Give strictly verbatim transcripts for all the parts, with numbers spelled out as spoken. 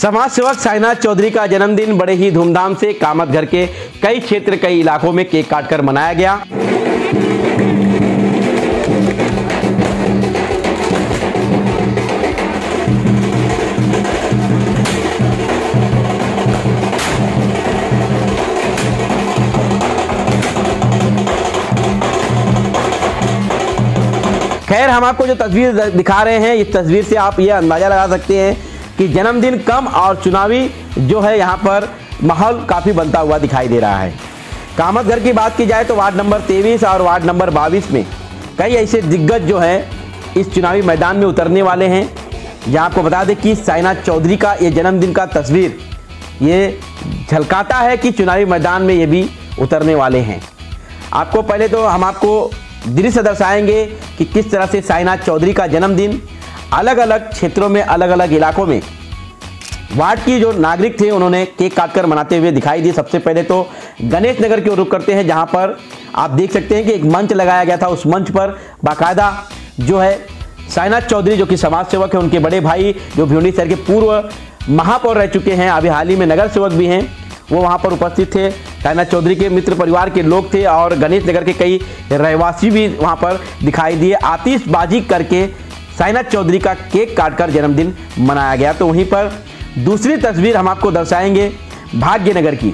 समाज सेवक साइनाथ चौधरी का जन्मदिन बड़े ही धूमधाम से कामतघर के कई क्षेत्र कई इलाकों में केक काटकर मनाया गया। खैर, हम आपको जो तस्वीर दिखा रहे हैं, इस तस्वीर से आप ये अंदाजा लगा सकते हैं कि जन्मदिन कम और चुनावी जो है यहाँ पर माहौल काफ़ी बनता हुआ दिखाई दे रहा है। कामतघर की बात की जाए तो वार्ड नंबर तेईस और वार्ड नंबर बाईस में कई ऐसे दिग्गज जो है इस चुनावी मैदान में उतरने वाले हैं। जहाँ आपको बता दें कि साइनाथ चौधरी का ये जन्मदिन का तस्वीर ये झलकाता है कि चुनावी मैदान में ये भी उतरने वाले हैं। आपको पहले तो हम आपको दृश्य दर्शाएंगे कि किस तरह से साइनाथ चौधरी का जन्मदिन अलग अलग क्षेत्रों में, अलग अलग इलाकों में वार्ड की जो नागरिक थे उन्होंने केक काटकर मनाते हुए दिखाई दिए। सबसे पहले तो गणेश नगर की ओर रुख करते हैं, जहां पर आप देख सकते हैं कि एक मंच लगाया गया था। उस मंच पर बाकायदा जो है साइनाथ चौधरी जो कि समाज सेवक है, उनके बड़े भाई जो भिवंडी शहर के पूर्व महापौर रह चुके हैं, अभी हाल ही में नगर सेवक भी हैं, वो वहाँ पर उपस्थित थे। साइनाथ चौधरी के मित्र परिवार के लोग थे और गणेश नगर के कई रहवासी भी वहाँ पर दिखाई दिए। आतिशबाजी करके साइनाथ चौधरी का केक काटकर जन्मदिन मनाया गया। तो वहीं पर दूसरी तस्वीर हम आपको दर्शाएंगे भाग्य नगर की,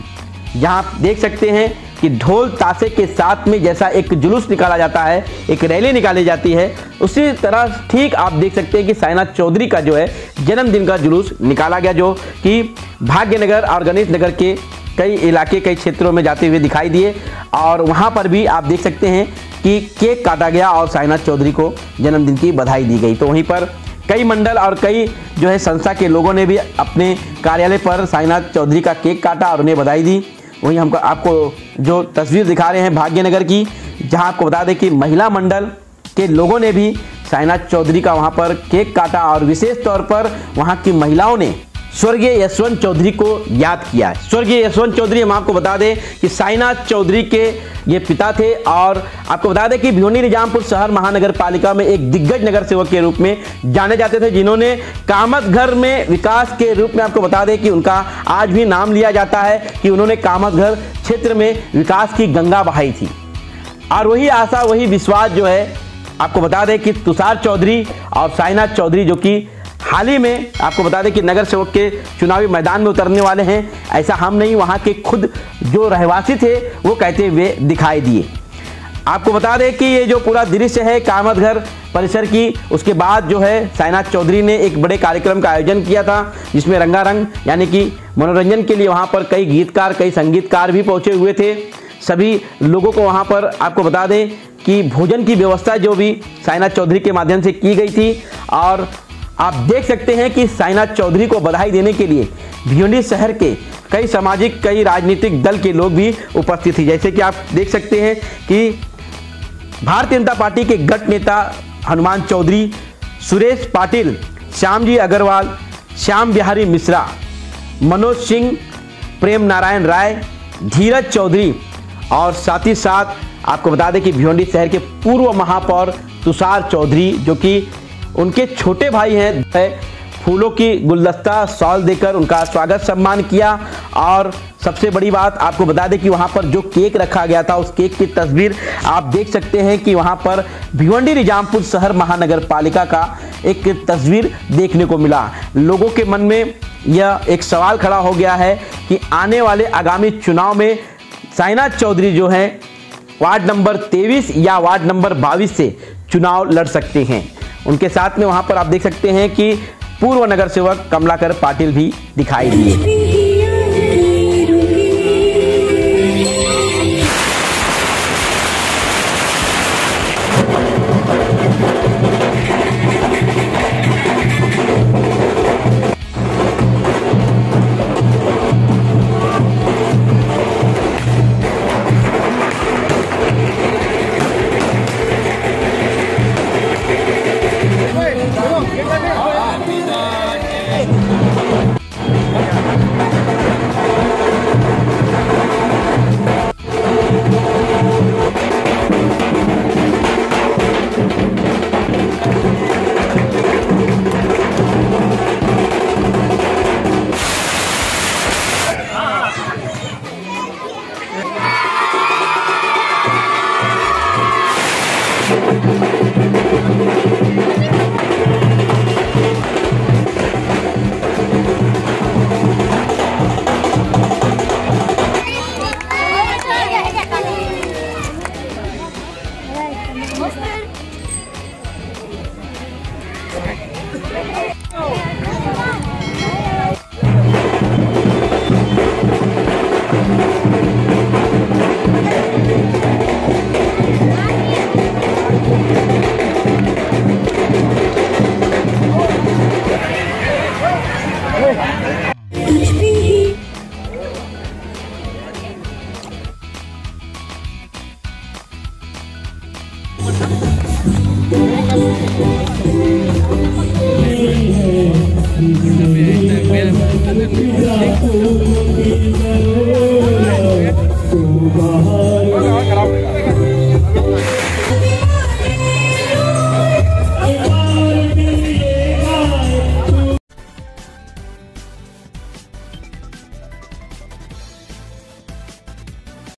जहां आप देख सकते हैं कि ढोल ताशे के साथ में जैसा एक जुलूस निकाला जाता है, एक रैली निकाली जाती है, उसी तरह ठीक आप देख सकते हैं कि साइनाथ चौधरी का जो है जन्मदिन का जुलूस निकाला गया, जो कि भाग्य नगर और गणेश नगर के कई इलाके, कई क्षेत्रों में जाते हुए दिखाई दिए। और वहाँ पर भी आप देख सकते हैं कि केक काटा गया और साइनाथ चौधरी को जन्मदिन की बधाई दी गई। तो वहीं पर कई मंडल और कई जो है संस्था के लोगों ने भी अपने कार्यालय पर साइनाथ चौधरी का केक काटा और उन्हें बधाई दी। वहीं हमको आपको जो तस्वीर दिखा रहे हैं भाग्यनगर की, जहां आपको बता दें कि महिला मंडल के लोगों ने भी साइनाथ चौधरी का वहाँ पर केक काटा और विशेष तौर पर वहाँ की महिलाओं ने स्वर्गीय यशवंत चौधरी को याद किया। स्वर्गीय यशवंत चौधरी, हम आपको बता दें कि साइनाथ चौधरी के ये पिता थे और आपको बता दें कि भिवंडी निजामपुर शहर महानगर पालिका में एक दिग्गज नगर सेवक के रूप में जाने जाते थे, जिन्होंने कामतघर में विकास के रूप में, आपको बता दें कि उनका आज भी नाम लिया जाता है कि उन्होंने कामतघर क्षेत्र में विकास की गंगा बहाई थी। और वही आशा, वही विश्वास जो है, आपको बता दें कि तुषार चौधरी और साइनाथ चौधरी जो कि हाल ही में आपको बता दें कि नगर सेवक के चुनावी मैदान में उतरने वाले हैं, ऐसा हम नहीं, वहाँ के खुद जो रहवासी थे वो कहते हुए दिखाई दिए। आपको बता दें कि ये जो पूरा दृश्य है कामतघर परिसर की, उसके बाद जो है साइनाथ चौधरी ने एक बड़े कार्यक्रम का आयोजन किया था, जिसमें रंगारंग यानी कि मनोरंजन के लिए वहाँ पर कई गीतकार, कई संगीतकार भी पहुँचे हुए थे। सभी लोगों को वहाँ पर, आपको बता दें कि भोजन की व्यवस्था जो भी साइनाथ चौधरी के माध्यम से की गई थी। और आप देख सकते हैं कि साइनाथ चौधरी को बधाई देने के लिए भिवंडी शहर के कई सामाजिक, कई राजनीतिक दल के लोग भी उपस्थित थे। जैसे कि आप देख सकते हैं कि भारतीय जनता पार्टी के गट नेता हनुमान चौधरी, सुरेश पाटिल, श्यामजी अग्रवाल, श्याम बिहारी मिश्रा, मनोज सिंह, प्रेम नारायण राय, धीरज चौधरी और साथ ही साथ आपको बता दें कि भिवंडी शहर के पूर्व महापौर तुषार चौधरी जो कि उनके छोटे भाई हैं, फूलों की गुलदस्ता, शॉल देकर उनका स्वागत सम्मान किया। और सबसे बड़ी बात आपको बता दें कि वहाँ पर जो केक रखा गया था, उस केक की तस्वीर आप देख सकते हैं कि वहाँ पर भिवंडी निजामपुर शहर महानगर पालिका का एक तस्वीर देखने को मिला। लोगों के मन में यह एक सवाल खड़ा हो गया है कि आने वाले आगामी चुनाव में साइनाथ चौधरी जो है वार्ड नंबर तेईस या वार्ड नंबर बाईस से चुनाव लड़ सकते हैं। उनके साथ में वहां पर आप देख सकते हैं कि पूर्व नगर सेवक कमलाकर पाटिल भी दिखाई दिए।